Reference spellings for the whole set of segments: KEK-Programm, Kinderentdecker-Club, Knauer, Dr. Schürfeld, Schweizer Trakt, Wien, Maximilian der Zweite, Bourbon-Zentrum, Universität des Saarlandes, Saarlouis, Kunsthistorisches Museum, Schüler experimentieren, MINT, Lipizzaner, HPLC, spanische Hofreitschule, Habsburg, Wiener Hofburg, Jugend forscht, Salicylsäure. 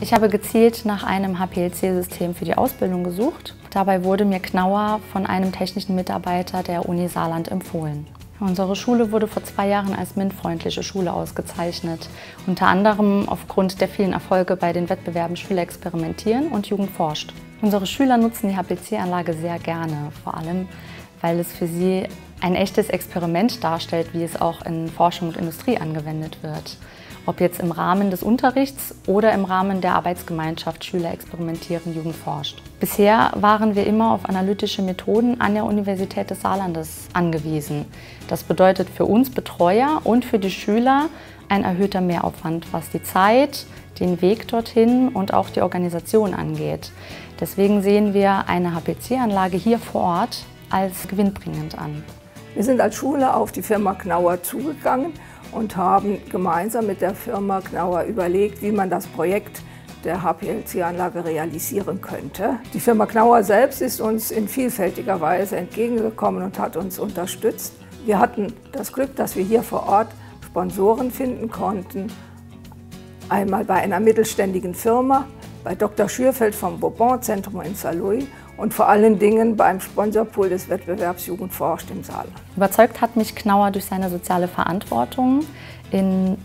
Ich habe gezielt nach einem HPLC-System für die Ausbildung gesucht. Dabei wurde mir Knauer von einem technischen Mitarbeiter der Uni Saarland empfohlen. Unsere Schule wurde vor 2 Jahren als MINT-freundliche Schule ausgezeichnet, unter anderem aufgrund der vielen Erfolge bei den Wettbewerben Schüler experimentieren und Jugend forscht. Unsere Schüler nutzen die HPLC-Anlage sehr gerne, vor allem, weil es für sie ein echtes Experiment darstellt, wie es auch in Forschung und Industrie angewendet wird. Ob jetzt im Rahmen des Unterrichts oder im Rahmen der Arbeitsgemeinschaft Schüler experimentieren, Jugend forscht. Bisher waren wir immer auf analytische Methoden an der Universität des Saarlandes angewiesen. Das bedeutet für uns Betreuer und für die Schüler ein erhöhter Mehraufwand, was die Zeit, den Weg dorthin und auch die Organisation angeht. Deswegen sehen wir eine HPLC-Anlage hier vor Ort als gewinnbringend an. Wir sind als Schule auf die Firma Knauer zugegangen und haben gemeinsam mit der Firma Knauer überlegt, wie man das Projekt der HPLC-Anlage realisieren könnte. Die Firma Knauer selbst ist uns in vielfältiger Weise entgegengekommen und hat uns unterstützt. Wir hatten das Glück, dass wir hier vor Ort Sponsoren finden konnten. Einmal bei einer mittelständigen Firma, bei Dr. Schürfeld vom Bourbon-Zentrum in Saarlouis und vor allen Dingen beim Sponsorpool des Wettbewerbs Jugend forscht im Saarland. Überzeugt hat mich Knauer durch seine soziale Verantwortung in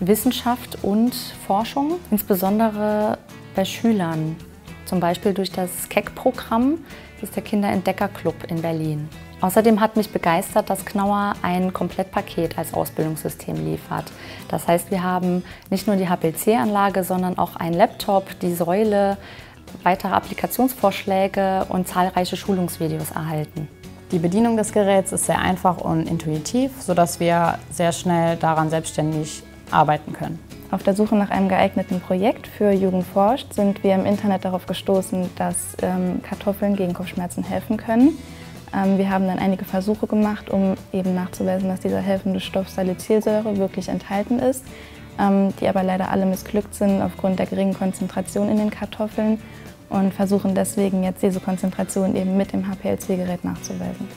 Wissenschaft und Forschung, insbesondere bei Schülern, zum Beispiel durch das KEK-Programm, das ist der Kinderentdecker-Club in Berlin. Außerdem hat mich begeistert, dass Knauer ein Komplettpaket als Ausbildungssystem liefert. Das heißt, wir haben nicht nur die HPLC-Anlage, sondern auch einen Laptop, die Säule, weitere Applikationsvorschläge und zahlreiche Schulungsvideos erhalten. Die Bedienung des Geräts ist sehr einfach und intuitiv, sodass wir sehr schnell daran selbstständig arbeiten können. Auf der Suche nach einem geeigneten Projekt für Jugend forscht sind wir im Internet darauf gestoßen, dass Kartoffeln gegen Kopfschmerzen helfen können. Wir haben dann einige Versuche gemacht, um eben nachzuweisen, dass dieser helfende Stoff Salicylsäure wirklich enthalten ist, die aber leider alle missglückt sind aufgrund der geringen Konzentration in den Kartoffeln und versuchen deswegen jetzt diese Konzentration eben mit dem HPLC-Gerät nachzuweisen.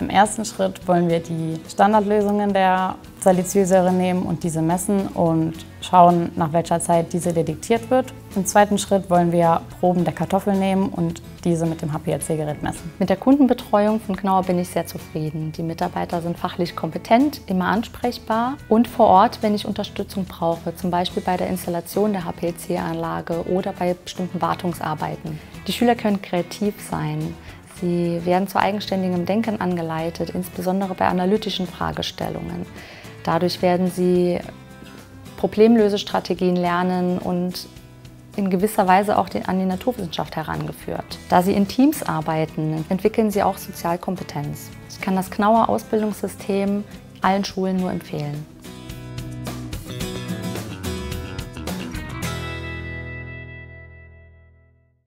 Im ersten Schritt wollen wir die Standardlösungen der Salicylsäure nehmen und diese messen und schauen, nach welcher Zeit diese detektiert wird. Im zweiten Schritt wollen wir Proben der Kartoffeln nehmen und diese mit dem HPLC-Gerät messen. Mit der Kundenbetreuung von Knauer bin ich sehr zufrieden. Die Mitarbeiter sind fachlich kompetent, immer ansprechbar und vor Ort, wenn ich Unterstützung brauche, zum Beispiel bei der Installation der HPLC-Anlage oder bei bestimmten Wartungsarbeiten. Die Schüler können kreativ sein. Sie werden zu eigenständigem Denken angeleitet, insbesondere bei analytischen Fragestellungen. Dadurch werden sie Problemlösestrategien lernen und in gewisser Weise auch an die Naturwissenschaft herangeführt. Da sie in Teams arbeiten, entwickeln sie auch Sozialkompetenz. Ich kann das Knauer Ausbildungssystem allen Schulen nur empfehlen.